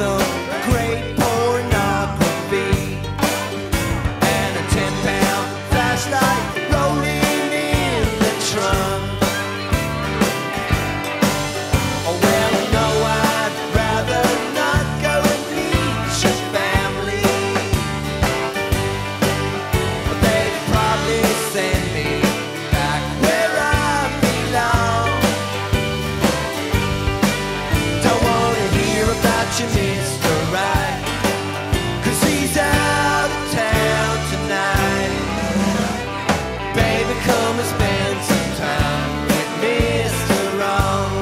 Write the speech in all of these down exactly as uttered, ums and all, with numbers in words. some great pornography and a ten pound flashlight rolling in the trunk. Oh well, no, I'd rather not go and meet your family. But they'd probably send me back where I belong. Don't wanna hear about your Mister Right, 'cause he's out of town tonight. Baby, come and spend some time with Mister Wrong.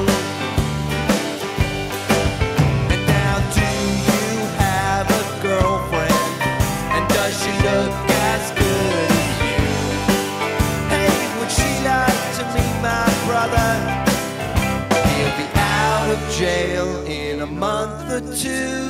And now, do you have a girlfriend? And does she look as good as you? Hey, would she like to meet my brother? He'll be out of jail in a month or two.